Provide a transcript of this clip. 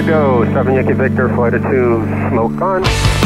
to go. 7 Yankee Victor, flight of 2, smoke on.